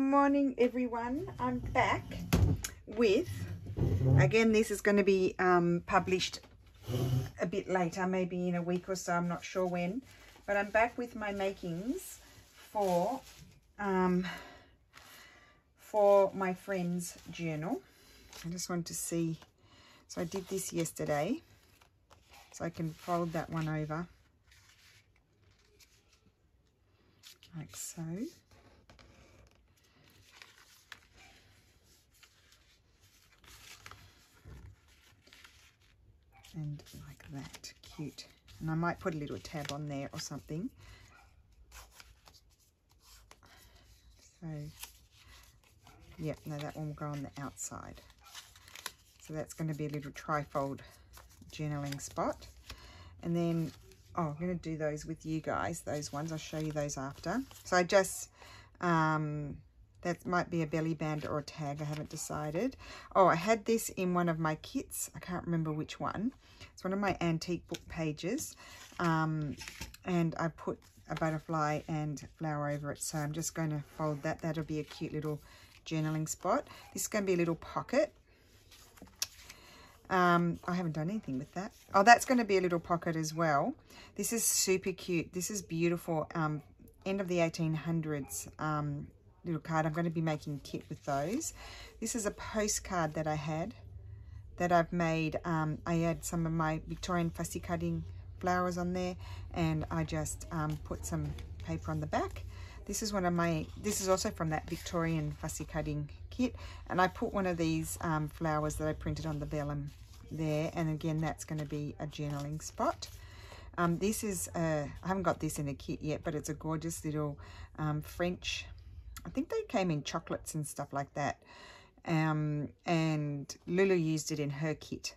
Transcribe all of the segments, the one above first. Morning everyone, I'm back with, again this is going to be published a bit later, maybe in a week or so, I'm not sure when, but I'm back with my makings for my friend's journal. I just want to see, so I did this yesterday, so I can fold that one over like so. And like that, cute. And I might put a little tab on there or something. So, yeah, no, that one will go on the outside. So that's going to be a little trifold journaling spot. And then, oh, I'm going to do those with you guys, those ones. I'll show you those after. So I just, that might be a belly band or a tag. I haven't decided. Oh, I had this in one of my kits. I can't remember which one. It's one of my antique book pages. And I put a butterfly and flower over it. So I'm just going to fold that. That'll be a cute little journaling spot. This is going to be a little pocket. I haven't done anything with that. Oh, that's going to be a little pocket as well. This is super cute. This is beautiful. End of the 1800s. Little card. I'm going to be making a kit with those. This is a postcard that I had that I've made. I had some of my Victorian fussy cutting flowers on there, and I just put some paper on the back. This is one of my, this is also from that Victorian fussy cutting kit, and I put one of these flowers that I printed on the vellum there, and again that's going to be a journaling spot. This is I haven't got this in a kit yet, but it's a gorgeous little French, I think they came in chocolates and stuff like that, and Lulu used it in her kit,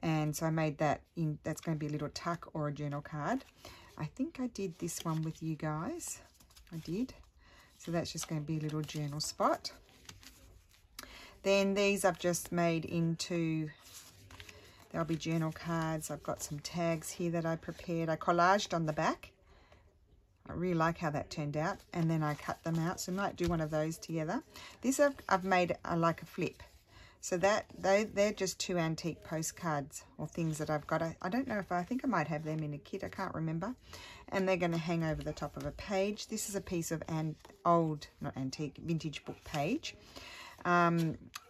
and so I made that in. That's going to be a little tuck or a journal card. I think I did this one with you guys. I did. So that's just going to be a little journal spot. Then these I've just made into, there'll be journal cards. I've got some tags here that I prepared. I collaged on the back. I really like how that turned out, and then I cut them out, so I might do one of those together. This I've made like a flip, so that they're just two antique postcards or things that I've got. I don't know if I think I might have them in a kit, I can't remember, and they're going to hang over the top of a page. This is a piece of an old, not antique, vintage book page.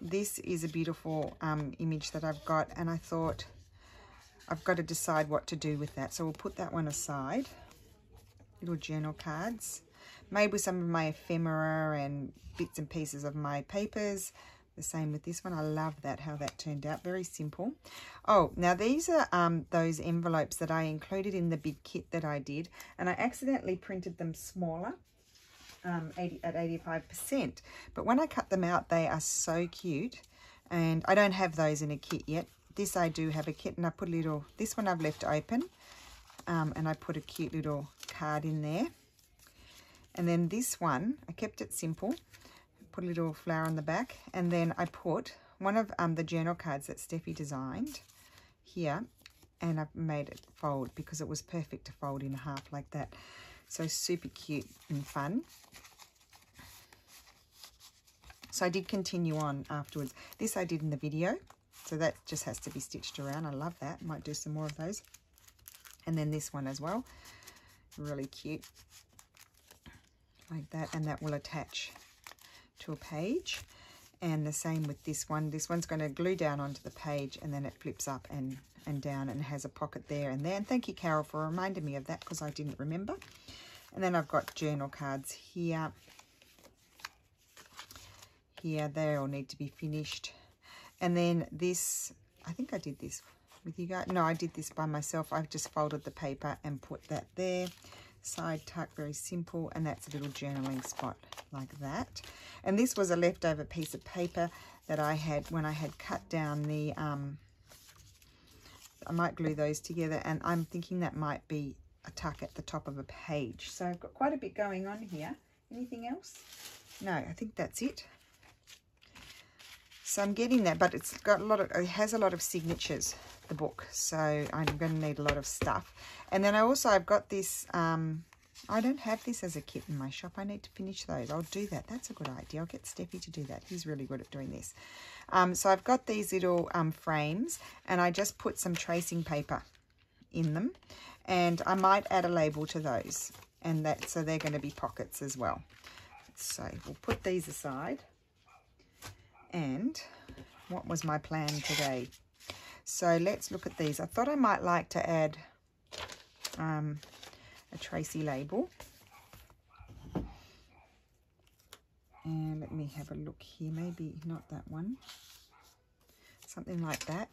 This is a beautiful image that I've got, and I thought I've got to decide what to do with that, so we'll put that one aside. Little journal cards made with some of my ephemera and bits and pieces of my papers. The same with this one. I love that, how that turned out. Very simple. Oh, now these are those envelopes that I included in the big kit that I did, and I accidentally printed them smaller at 85%. But when I cut them out, they are so cute, and I don't have those in a kit yet. This I do have a kit, and I put a little, this one I've left open, and I put a cute little card in there. And then this one I kept it simple, put a little flower on the back, and then I put one of the journal cards that Steffi designed here, and I've made it fold because it was perfect to fold in half like that. So super cute and fun. So I did continue on afterwards. This I did in the video, so that just has to be stitched around. I love that. Might do some more of those. And then this one as well, really cute like that, and that will attach to a page. And the same with this one. This one's going to glue down onto the page, and then it flips up and down and has a pocket there and there. And thank you, Carol, for reminding me of that, because I didn't remember. And then I've got journal cards here. Here, they all need to be finished. And then this, I think I did this with you guys. No, I did this by myself. I've just folded the paper and put that there. Side tuck, very simple. And that's a little journaling spot like that. And this was a leftover piece of paper that I had when I had cut down the, I might glue those together, and I'm thinking that might be a tuck at the top of a page. So I've got quite a bit going on here. Anything else? No, I think that's it. So I'm getting that, but it's got a lot of, it has a lot of signatures, the book, so I'm going to need a lot of stuff. And then I also, I've got this I don't have this as a kit in my shop. I need to finish those. I'll do that. That's a good idea. I'll get Steffi to do that. He's really good at doing this. So I've got these little frames, and I just put some tracing paper in them, and I might add a label to those, and that so they're going to be pockets as well. So we'll put these aside. And what was my plan today? So let's look at these. I thought I might like to add a tracey label. And let me have a look here. Maybe not that one. Something like that.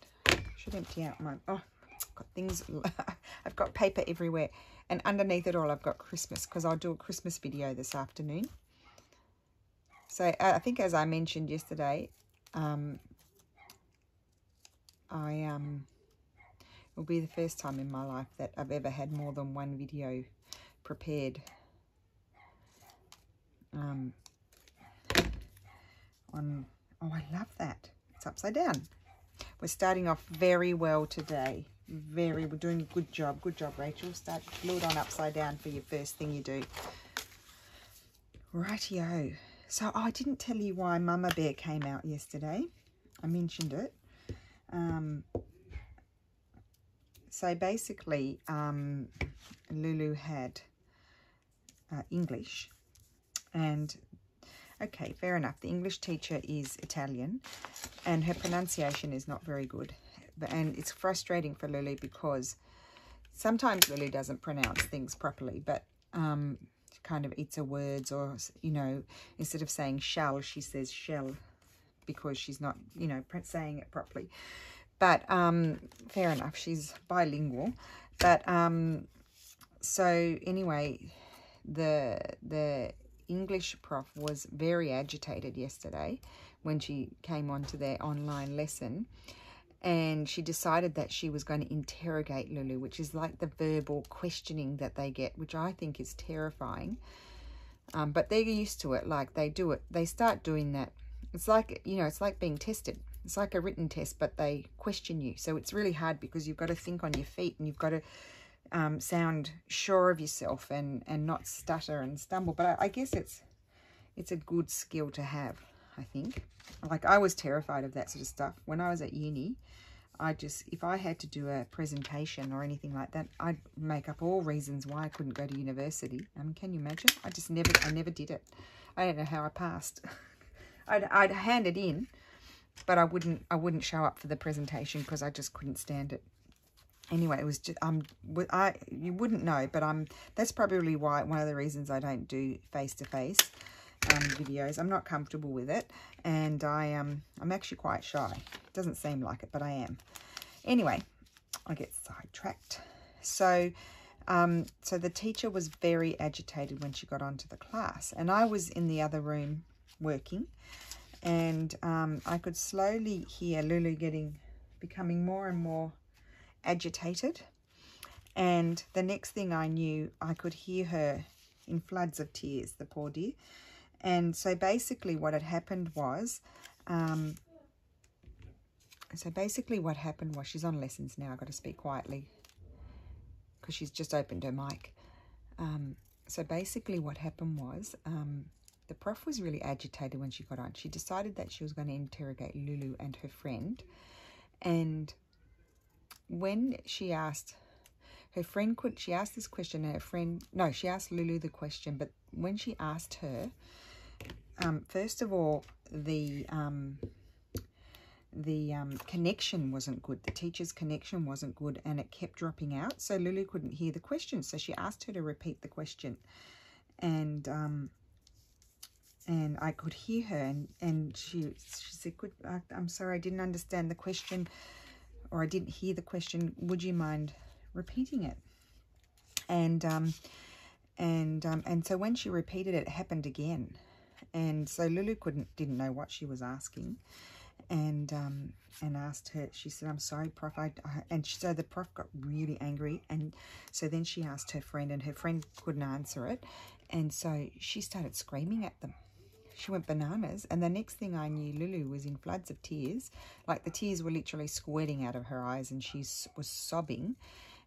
Should empty out my... Oh, I've got things... I've got paper everywhere. And underneath it all, I've got Christmas, because I'll do a Christmas video this afternoon. So I think, as I mentioned yesterday, it'll be the first time in my life that I've ever had more than one video prepared on... Oh, I love that. It's upside down. We're starting off very well today. We're doing a good job. Good job, Rachel. Start glue it on upside down for your first thing you do. Rightio. So I didn't tell you why Mama Bear came out yesterday. I mentioned it. So basically, Lulu had English, and okay, fair enough. The English teacher is Italian, and her pronunciation is not very good. And it's frustrating for Lulu because sometimes Lulu doesn't pronounce things properly, but kind of eats her words, or, you know, instead of saying shall, she says shell, because she's not, you know, saying it properly. But fair enough, she's bilingual. But so anyway, the English prof was very agitated yesterday when she came onto their online lesson, and she decided that she was going to interrogate Lulu, which is like the verbal questioning that they get, which I think is terrifying. But they're used to it. Like, they do it. They start doing that. It's like, you know, it's like being tested. It's like a written test, but they question you. So it's really hard because you've got to think on your feet, and you've got to sound sure of yourself and not stutter and stumble. But I guess it's a good skill to have, I think. Like, I was terrified of that sort of stuff. When I was at uni, I just, if I had to do a presentation or anything like that, I'd make up all reasons why I couldn't go to university. Can you imagine? I never did it. I don't know how I passed. I'd hand it in, but I wouldn't show up for the presentation because I just couldn't stand it. Anyway, it was just, you wouldn't know, but that's probably why, one of the reasons I don't do face-to-face videos. I'm not comfortable with it, and I'm actually quite shy. It doesn't seem like it, but I am. Anyway, I get sidetracked. So so the teacher was very agitated when she got onto the class, and I was in the other room working, and I could slowly hear Lulu becoming more and more agitated, and the next thing I knew, I could hear her in floods of tears, the poor dear. And so basically what had happened was, she's on lessons now. I've got to speak quietly because she's just opened her mic. So basically what happened was, the prof was really agitated when she got on. She decided that she was going to interrogate Lulu and her friend. And when she asked her friend, she asked Lulu the question, but when she asked her, first of all, the connection wasn't good. The teacher's connection wasn't good, and it kept dropping out, so Lulu couldn't hear the question. So she asked her to repeat the question, and I could hear her, and she said, I'm sorry, I didn't understand the question, or I didn't hear the question. Would you mind repeating it? And so when she repeated it, it happened again, and so Lulu didn't know what she was asking, and asked her. She said, "I'm sorry, Prof." So the Prof got really angry, and so then she asked her friend, and her friend couldn't answer it, and so she started screaming at them. She went bananas, and the next thing I knew, Lulu was in floods of tears. Like, the tears were literally squirting out of her eyes, and she was sobbing.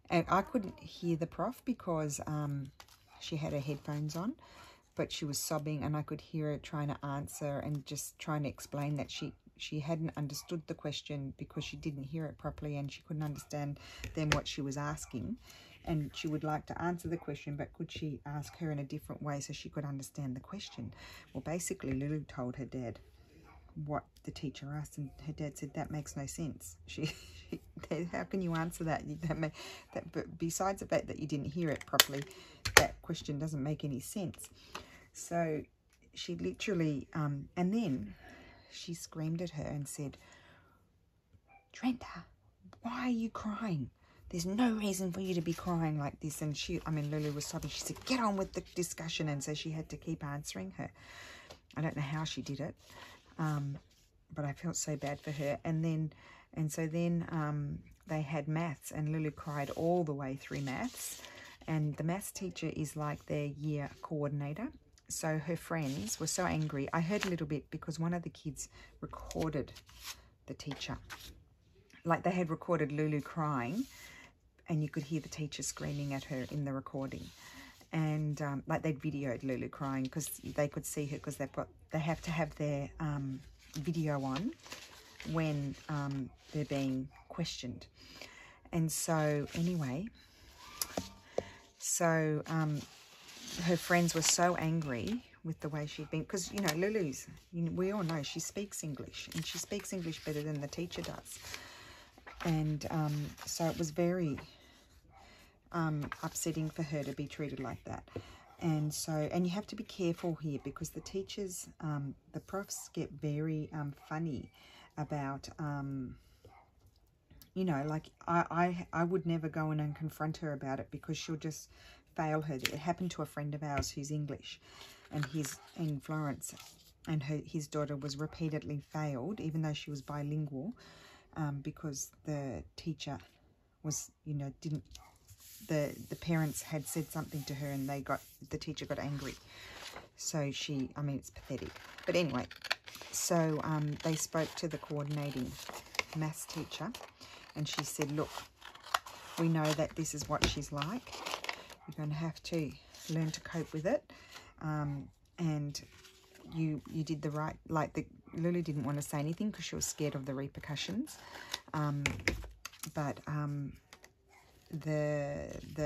And I couldn't hear the prof because She had her headphones on, but she was sobbing, and I could hear her trying to answer and just trying to explain that she hadn't understood the question because she didn't hear it properly, and she couldn't understand then what she was asking. And she would like to answer the question, but could she ask her in a different way so she could understand the question? Well, basically, Lulu told her dad what the teacher asked, and her dad said, that makes no sense. How can you answer that? But besides the fact that you didn't hear it properly, that question doesn't make any sense. So she literally, and then she screamed at her and said, Trenta, why are you crying? There's no reason for you to be crying like this. And Lulu was sobbing. She said, get on with the discussion. And so she had to keep answering her. I don't know how she did it, but I felt so bad for her. And so then they had maths, and Lulu cried all the way through maths. And the maths teacher is like their year coordinator. So her friends were so angry. I heard a little bit because one of the kids recorded the teacher. Like, they had recorded Lulu crying, and you could hear the teacher screaming at her in the recording. And like, they'd videoed Lulu crying because they could see her, because they have to have their video on when they're being questioned. And so anyway, her friends were so angry with the way she'd been, because Lulu's, we all know she speaks English, and she speaks English better than the teacher does. And so it was very upsetting for her to be treated like that. And so, and you have to be careful here, because the teachers, the profs get very funny about, like I would never go in and confront her about it, because she'll just fail her. It happened to a friend of ours who's English, and he's in Florence, and his daughter was repeatedly failed, even though she was bilingual, because the teacher was, didn't, the parents had said something to her, and the teacher got angry. So it's pathetic. But anyway, so they spoke to the coordinating maths teacher, and she said, look, we know that this is what she's like. You're going to have to learn to cope with it. And you did the right, Lulu didn't want to say anything because she was scared of the repercussions. The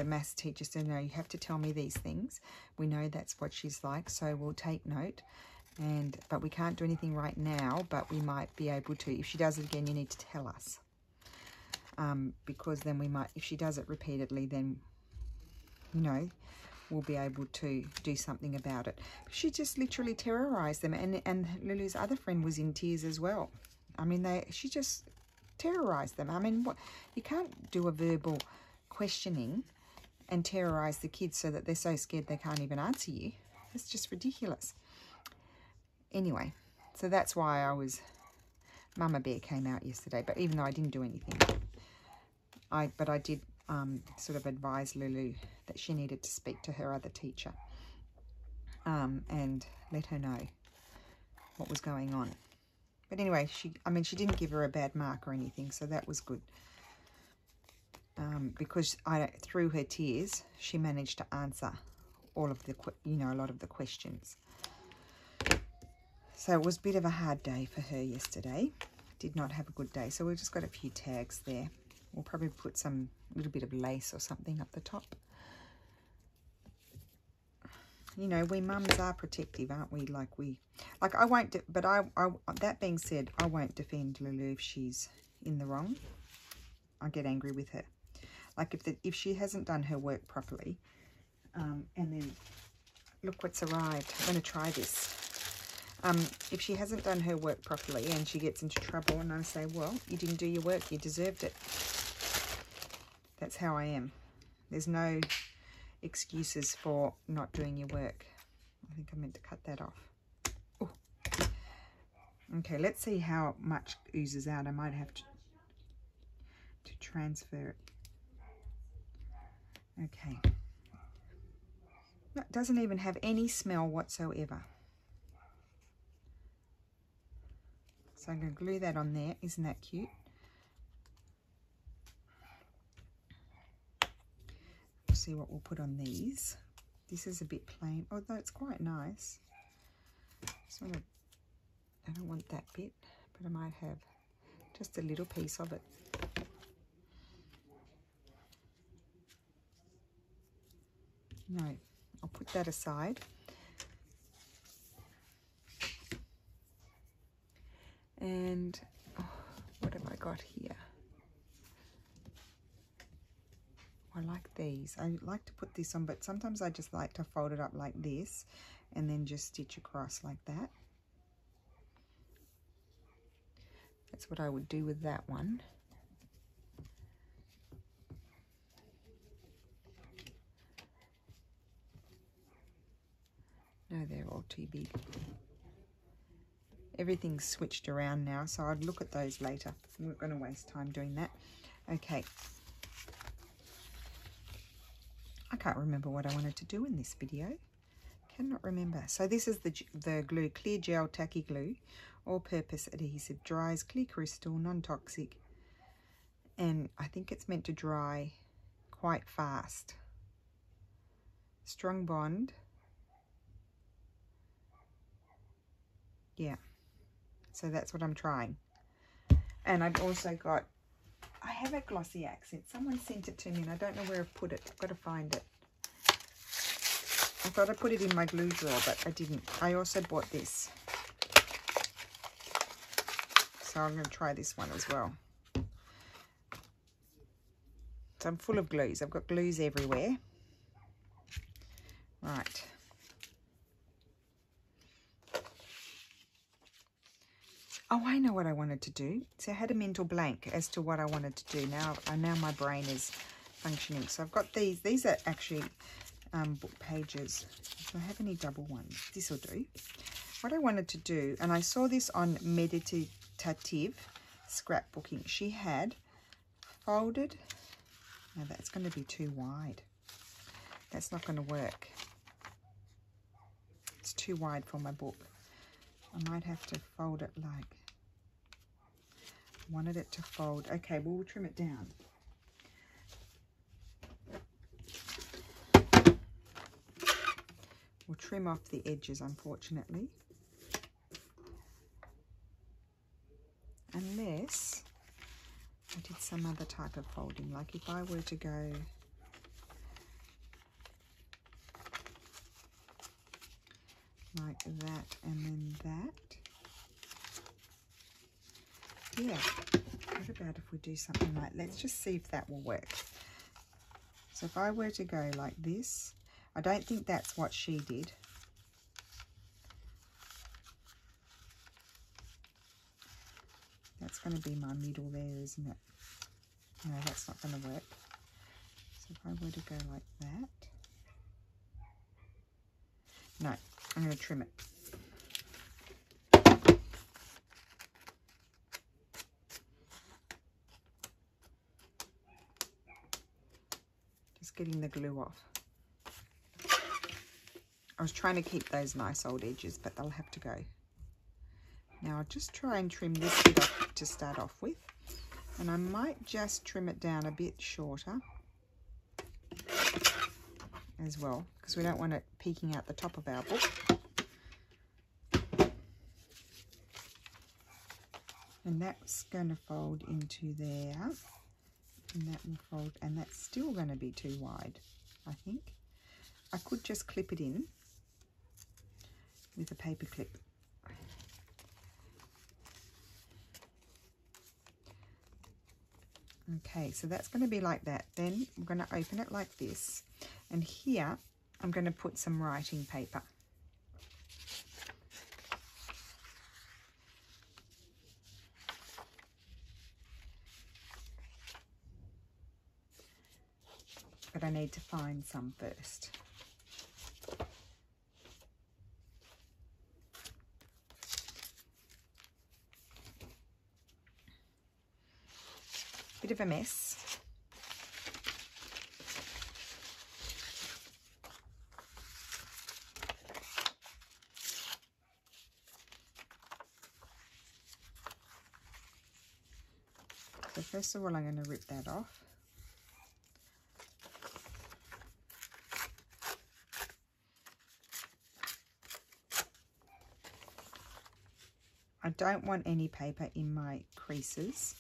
maths teacher said, no, you have to tell me these things. We know that's what she's like, so we'll take note. But we can't do anything right now, but we might be able to. If she does it again, you need to tell us. Because then we might, if she does it repeatedly, then, we'll be able to do something about it. She just literally terrorised them. And Lulu's other friend was in tears as well. She just terrorised them. What, you can't do a verbal questioning and terrorise the kids so that they're so scared they can't even answer you. It's just ridiculous. Anyway, so that's why Mama Bear came out yesterday. But even though I didn't do anything, I did sort of advise Lulu that she needed to speak to her other teacher and let her know what was going on. But anyway, she didn't give her a bad mark or anything, so that was good. Because through her tears, she managed to answer all of the, a lot of the questions. So it was a bit of a hard day for her yesterday. Did not have a good day. So we've just got a few tags there. We'll probably put a little bit of lace or something up the top. We mums are protective, aren't we? I won't, but that being said, I won't defend Lulu if she's in the wrong. I get angry with her. If she hasn't done her work properly, and then, look what's arrived. I'm going to try this. If she hasn't done her work properly and she gets into trouble, and I say, well, you didn't do your work, you deserved it. That's how I am. There's no excuses for not doing your work. I think I meant to cut that off. Ooh. Okay, let's see how much oozes out. I might have to transfer it. Okay. No, it doesn't even have any smell whatsoever. So I'm going to glue that on there. Isn't that cute? See what we'll put on these. This is a bit plain, although it's quite nice. I don't want that bit, but I might have just a little piece of it. No, I'll put that aside. And what have I got here? I like these. I like to put this on, but sometimes I just like to fold it up like this and then just stitch across like that. That's what I would do with that one. No, they're all too big. Everything's switched around now, so I'd look at those later. I'm not going to waste time doing that. Okay. I can't remember what I wanted to do in this video. Cannot remember. So this is the glue, clear gel tacky glue, all-purpose adhesive, dries, clear crystal, non-toxic, and I think it's meant to dry quite fast. Strong bond. Yeah. So that's what I'm trying. And I've also got, I have a Glossy Accent. Someone sent it to me and I don't know where I've put it. I've got to find it. I thought I put it in my glue drawer, but I didn't. I also bought this. So I'm going to try this one as well. So I'm full of glues. I've got glues everywhere. Right. Oh, I know what I wanted to do. So I had a mental blank as to what I wanted to do. Now my brain is functioning. So I've got these. These are actually book pages. Do I have any double ones? This will do. What I wanted to do, and I saw this on Meditative Scrapbooking. She had folded. Now that's going to be too wide. That's not going to work. It's too wide for my book. I might have to fold it like I wanted it to fold. Okay, well, we'll trim it down. We'll trim off the edges, unfortunately. Unless I did some other type of folding, like if I were to go... like that and then that. Yeah, what about if we do something like, let's just see if that will work. So if I were to go like this, I don't think that's what she did. That's going to be my middle there, isn't it? No, that's not going to work. So if I were to go like that. No, I'm going to trim it. Just getting the glue off. I was trying to keep those nice old edges, but they'll have to go. Now I'll just try and trim this bit off to start off with. And I might just trim it down a bit shorter as well, because we don't want it peeking out the top of our book. And that's going to fold into there, and that will fold, and that's still going to be too wide, I think. I could just clip it in with a paper clip. Okay, so that's going to be like that. Then I'm going to open it like this. And here, I'm going to put some writing paper. But I need to find some first. Bit of a mess. First of all, I'm going to rip that off. I don't want any paper in my creases.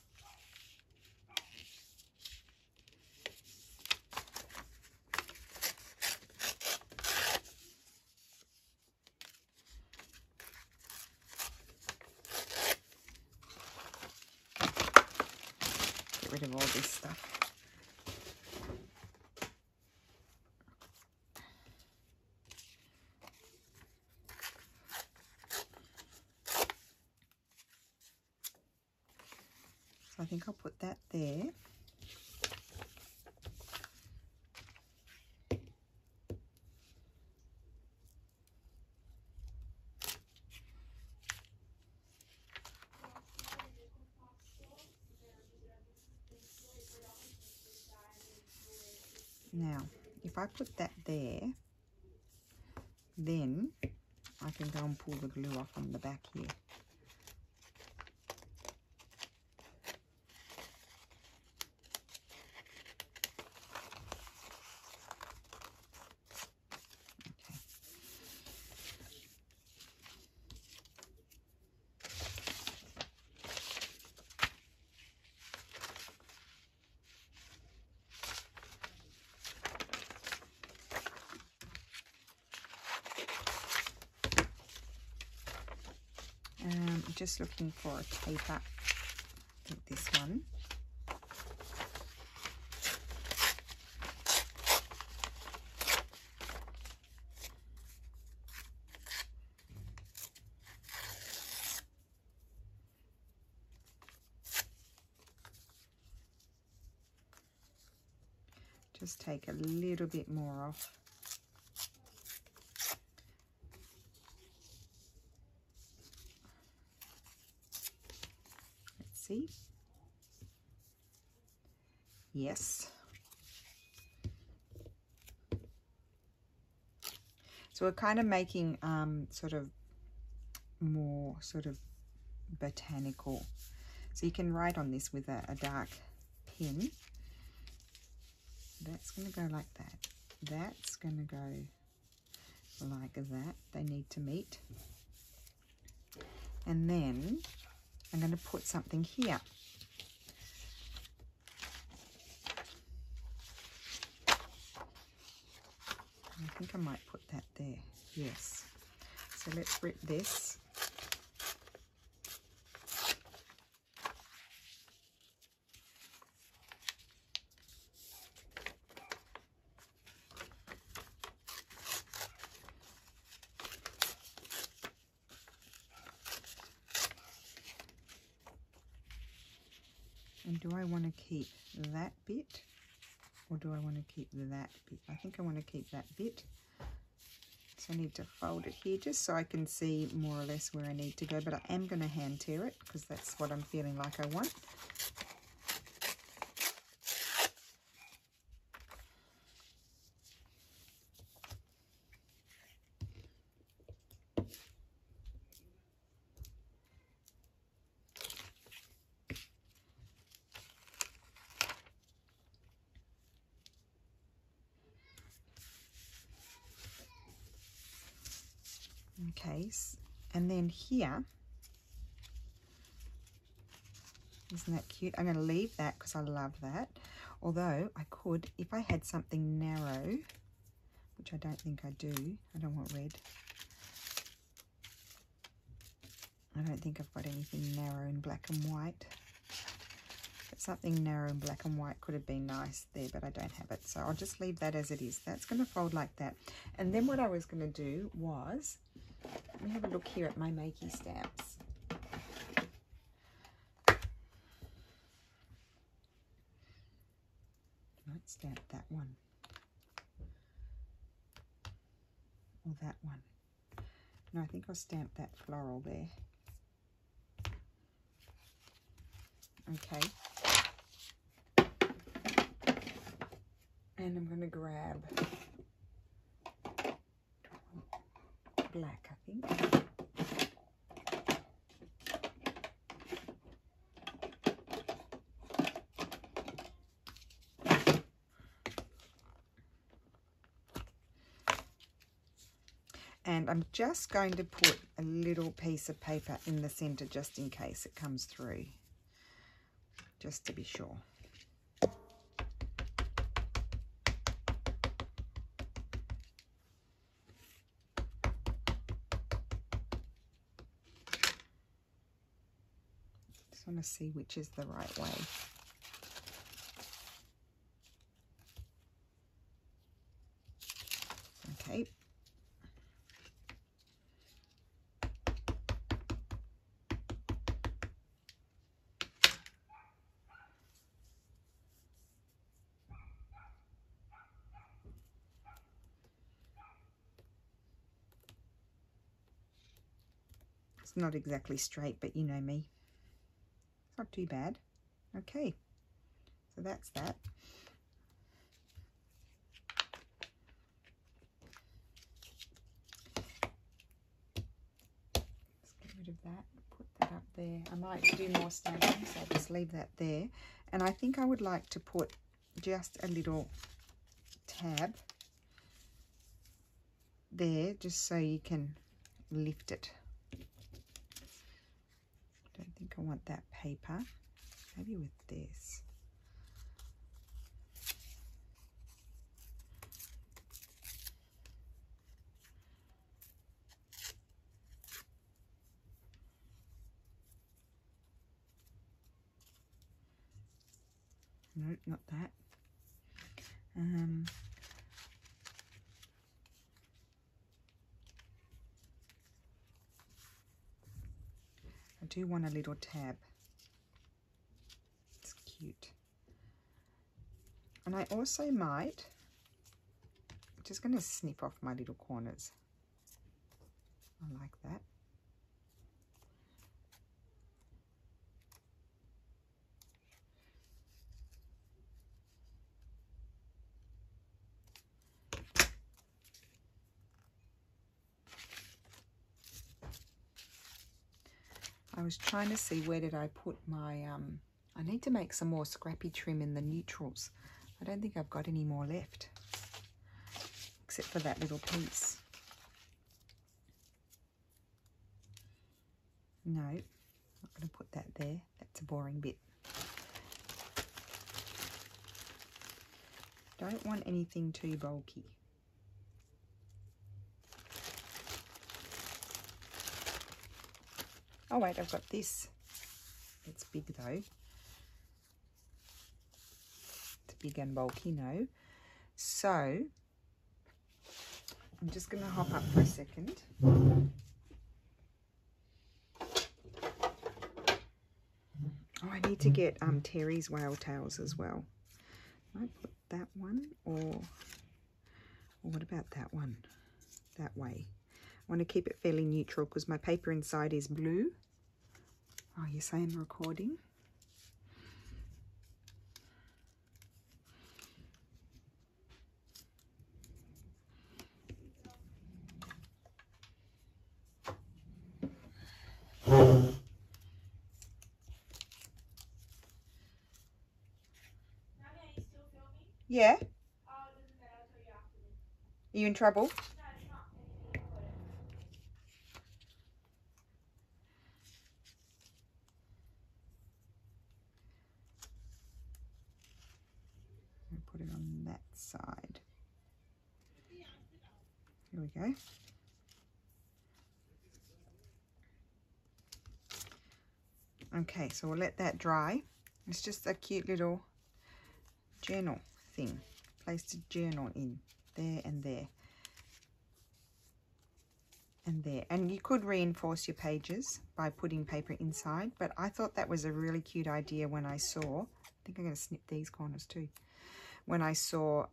Get rid of all this stuff. I think I'll put that there. Now, if I put that there, then I can go and pull the glue off on the back here. Just looking for a taper. I think this one. Just take a little bit more off. See? Yes. So we're kind of making sort of more sort of botanical. So you can write on this with a dark pen. That's going to go like that. That's going to go like that. They need to meet. And then I'm going to put something here. I think I might put that there. Yes. So let's rip this. And do I want to keep that bit or do I want to keep that bit? I think I want to keep that bit. So I need to fold it here just so I can see more or less where I need to go. But I am going to hand tear it because that's what I'm feeling like I want. And then here, isn't that cute? I'm going to leave that because I love that. Although I could, if I had something narrow, which I don't think I do. I don't want red. I don't think I've got anything narrow in black and white. But something narrow in black and white could have been nice there, but I don't have it. So I'll just leave that as it is. That's going to fold like that. And then what I was going to do was, let me have a look here at my Makey stamps. I might stamp that one. Or that one. No, I think I'll stamp that floral there. Okay. And I'm going to grab black, I think. and I'm just going to put a little piece of paper in the center just in case it comes through, just to be sure. Just want to see which is the right way. Okay. It's not exactly straight, but you know me. It's not too bad. Okay, so that's that. Let's get rid of that, put that up there. I might do more stamping, so I'll just leave that there. And I think I would like to put just a little tab there, just so you can lift it. I think I want that paper, maybe with this. No, not that. I do want a little tab. It's cute. And I also might, I'm just going to snip off my little corners. I like that. I was trying to see where did I put my, I need to make some more scrappy trim in the neutrals. I don't think I've got any more left, except for that little piece. No, I'm not going to put that there. That's a boring bit. Don't want anything too bulky. Oh wait, I've got this. It's big though. It's big and bulky, no. So, I'm just going to hop up for a second. Oh, I need to get Terry's Whale Tails as well. Might put that one or what about that one? That way. I want to keep it fairly neutral because my paper inside is blue. Oh, yes, I am recording. Yeah? Are you in trouble? Side. Here we go. Okay, so we'll let that dry. It's just a cute little journal thing. Place to journal in. There and there. And there. And you could reinforce your pages by putting paper inside, but I thought that was a really cute idea when I saw. I think I'm going to snip these corners too. When I saw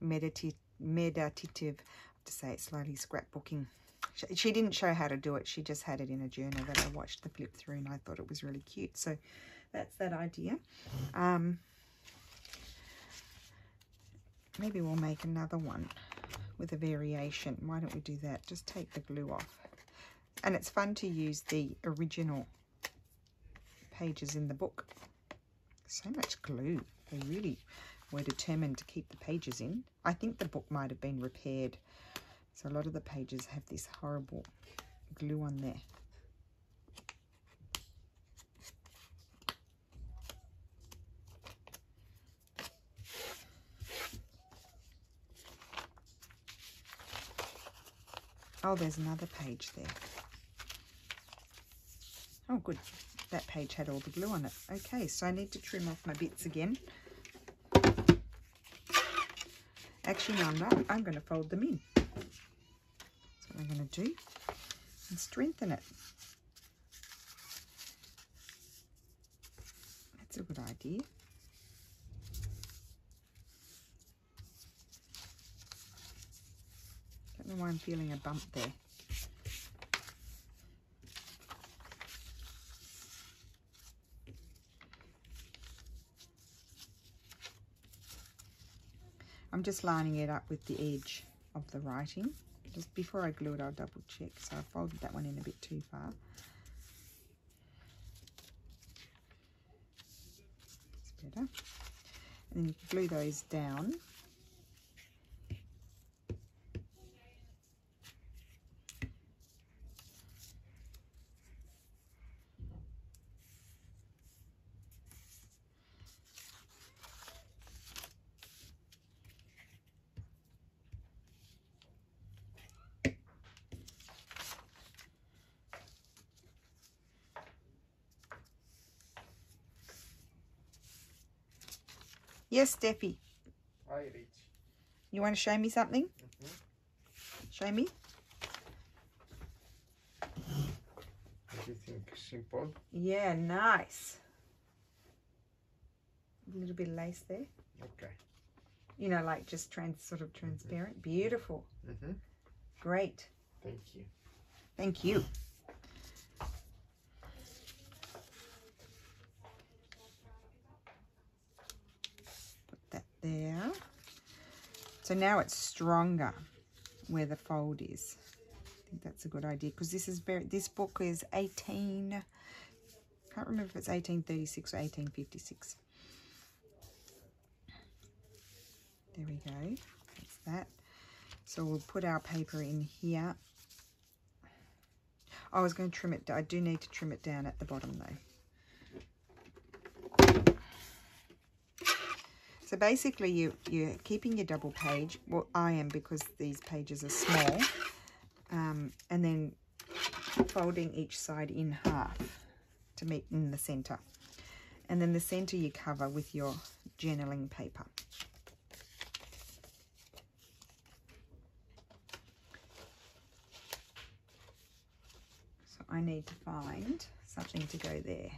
meditative, I have to say it slowly, scrapbooking. She didn't show how to do it. She just had it in a journal that I watched the flip through and I thought it was really cute. So that's that idea. Maybe we'll make another one with a variation. Why don't we do that? Just take the glue off. And it's fun to use the original pages in the book. So much glue. They really... We're determined to keep the pages in. I think the book might have been repaired So a lot of the pages have this horrible glue on there. Oh, there's another page there. Oh, good. That page had all the glue on it. Okay, so I need to trim off my bits again. Actually, no, I'm not. I'm going to fold them in. That's what I'm going to do. And strengthen it. That's a good idea. I don't know why I'm feeling a bump there. I'm just lining it up with the edge of the writing. Just before I glue it, I'll double check. So I folded that one in a bit too far. That's better. And then you can glue those down. Yes, Steffi. Hi, Rich. You want to show me something? Mm-hmm. Show me. Everything simple. Yeah, nice. A little bit of lace there. Okay. You know, like just sort of transparent. Mm-hmm. Beautiful. Mm-hmm. Great. Thank you. Thank you. There. So now it's stronger where the fold is. I think that's a good idea because this is this book is 18, can't remember if it's 1836 or 1856. There we go. That's that. So we'll put our paper in here. I was going to trim it. I do need to trim it down at the bottom though. So basically you're keeping your double page. Well, I am, because these pages are small. And then folding each side in half to meet in the centre. And then the centre you cover with your journaling paper. So I need to find something to go there.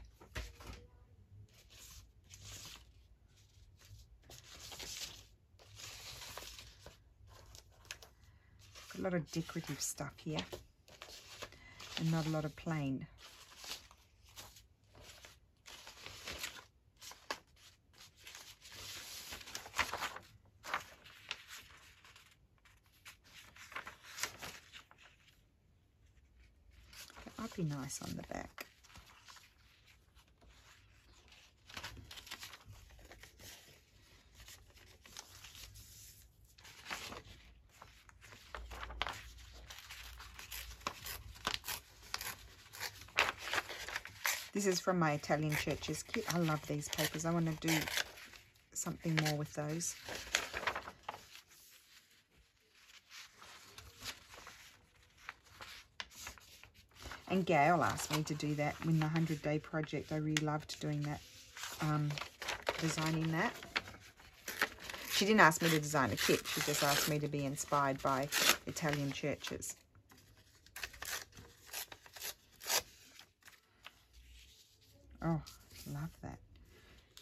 A lot of decorative stuff here and not a lot of plain. That might be nice on the back. This is from my Italian Churches kit. I love these papers. I want to do something more with those. And Gail asked me to do that in the 100 Day Project. I really loved doing that, designing that. She didn't ask me to design a kit. She just asked me to be inspired by Italian Churches. Oh, love that.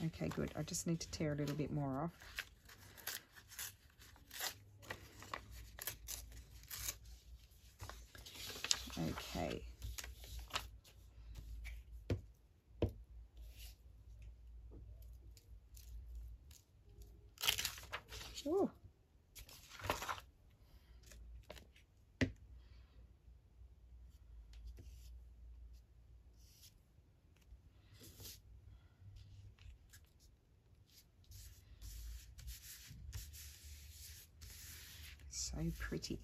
Okay, good. I just need to tear a little bit more off. Okay. Ooh. So pretty.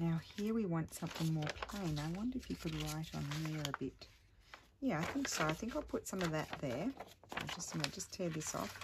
Now here we want something more plain. I wonder if you could write on there a bit. Yeah, I think so. I think I'll put some of that there. I'm going to just tear this off.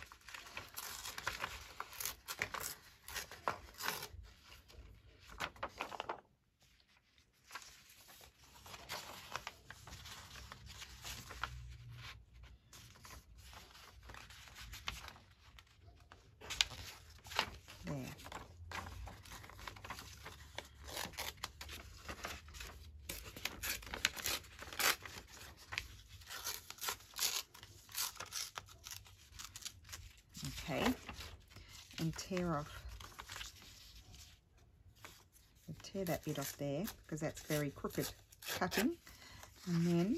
Tear that bit off there because that's very crooked cutting, and then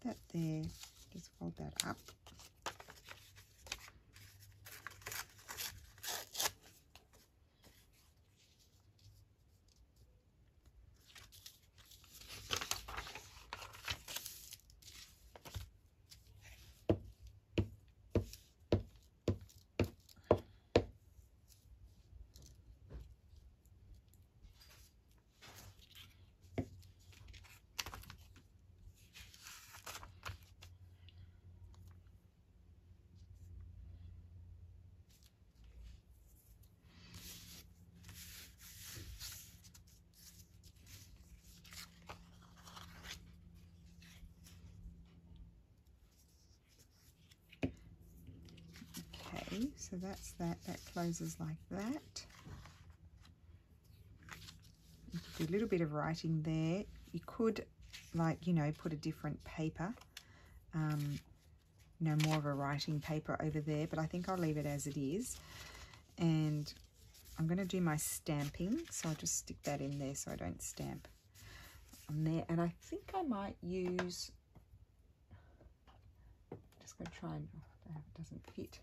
put that there, just fold that up. So that's that. That closes like that. You could do a little bit of writing there. You could, like, you know, put a different paper, you know, more of a writing paper over there, but I think I'll leave it as it is. And I'm going to do my stamping, so I'll just stick that in there so I don't stamp on there. And I think I might use, I'm just going to try and, oh, it doesn't fit.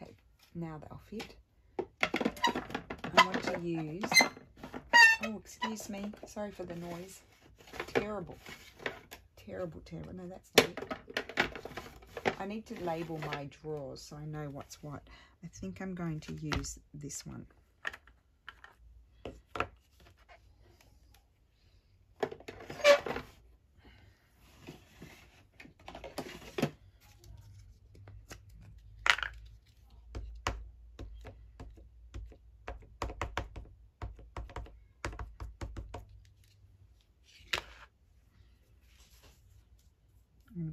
Okay, now that'll fit. I want to use, oh, excuse me, sorry for the noise. Terrible, terrible, terrible. No, that's not it. I need to label my drawers so I know what's what. I think I'm going to use this one.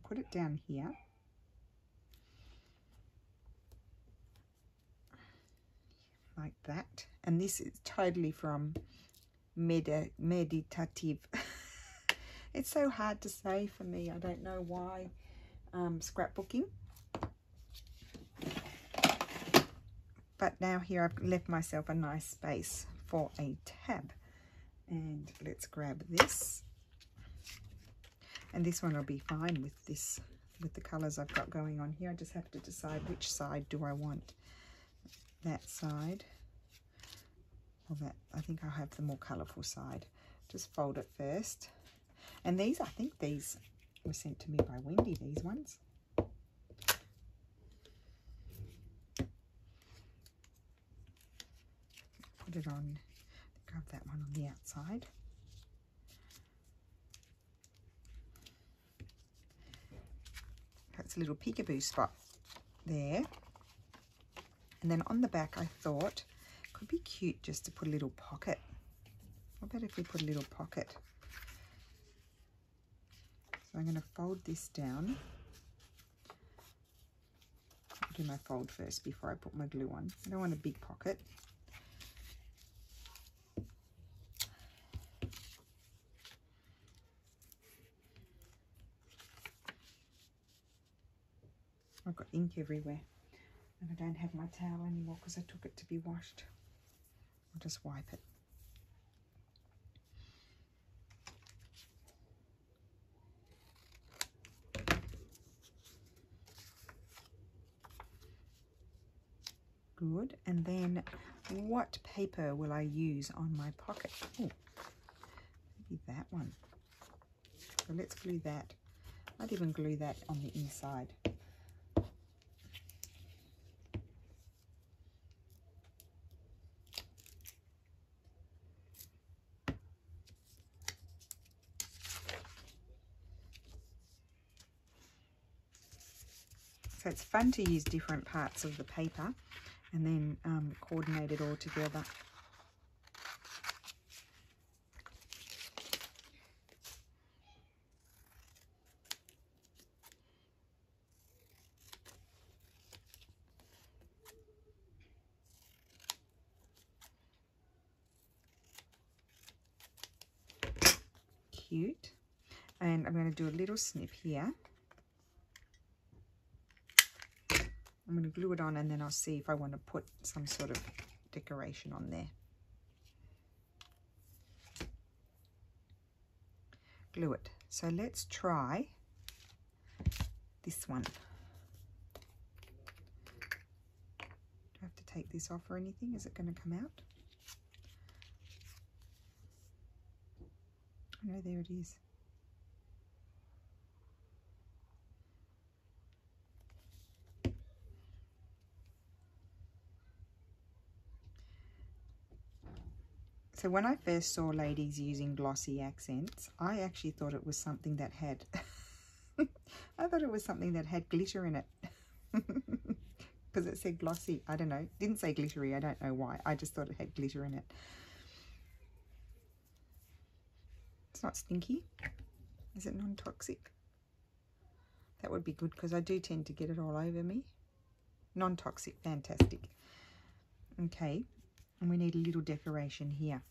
Put it down here. Like that. And this is totally from Meditative. It's so hard to say for me. I don't know why. Scrapbooking. But now here I've left myself a nice space for a tab. And let's grab this. And this one will be fine with this, with the colours I've got going on here. I just have to decide which side do I want. That side, or that, I think I'll have the more colourful side. Just fold it first. And these, I think these were sent to me by Wendy, these ones. Put it on, grab that one on the outside. It's a little peekaboo spot there. And then on the back, I thought it could be cute just to put a little pocket. What about if we put a little pocket? So I'm going to fold this down. I'll do my fold first before I put my glue on. I don't want a big pocket. I've got ink everywhere, and I don't have my towel anymore because I took it to be washed. I'll just wipe it. Good, and then what paper will I use on my pocket? Oh, maybe that one. So let's glue that. I'd even glue that on the inside. So it's fun to use different parts of the paper and then coordinate it all together. Cute. And I'm going to do a little snip here. I'm going to glue it on and then I'll see if I want to put some sort of decoration on there. Glue it. So let's try this one. Do I have to take this off or anything? Is it going to come out? No, there it is. So when I first saw ladies using Glossy Accents, I actually thought it was something that had glitter in it, because it said glossy. I don't know, it didn't say glittery. I don't know why, I just thought it had glitter in it. It's not stinky. Is it non-toxic? That would be good, because I do tend to get it all over me. Non-toxic, fantastic. Okay, and we need a little decoration here.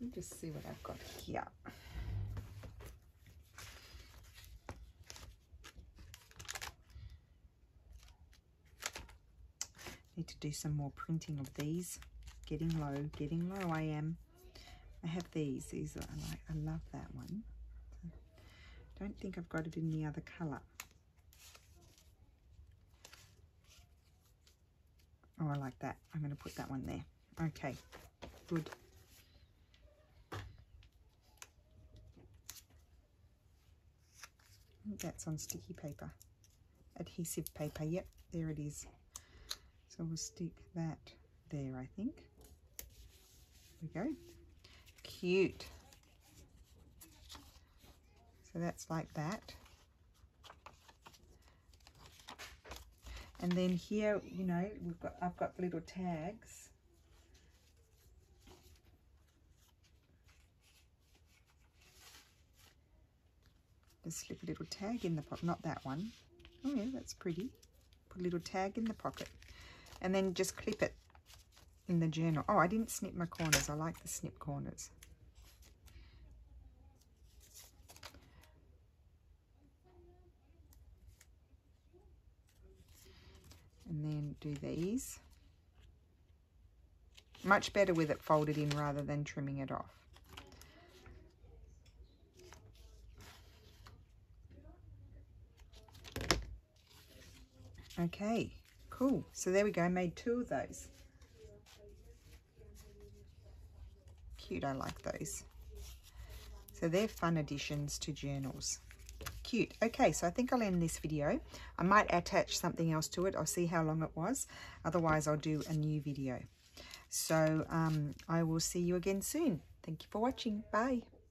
Let me just see what I've got here. Need to do some more printing of these. Getting low I am. I have these. These I like. I love that one. I don't think I've got it in the other colour. Oh, I like that. I'm going to put that one there. Okay, good. That's on sticky paper. Adhesive paper. Yep, there it is. So we'll stick that there, I think. There we go. Cute. So that's like that. And then here, you know, I've got little tags. Just slip a little tag in the pocket. Not that one. Oh yeah, that's pretty. Put a little tag in the pocket. And then just clip it in the journal. Oh, I didn't snip my corners. I like the snip corners. And then do these. Much better with it folded in rather than trimming it off. Okay, cool. So there we go. I made two of those. Cute, I like those. So they're fun additions to journals. Cute. Okay, so I think I'll end this video. I might attach something else to it. I'll see how long it was. Otherwise, I'll do a new video. So I will see you again soon. Thank you for watching. Bye.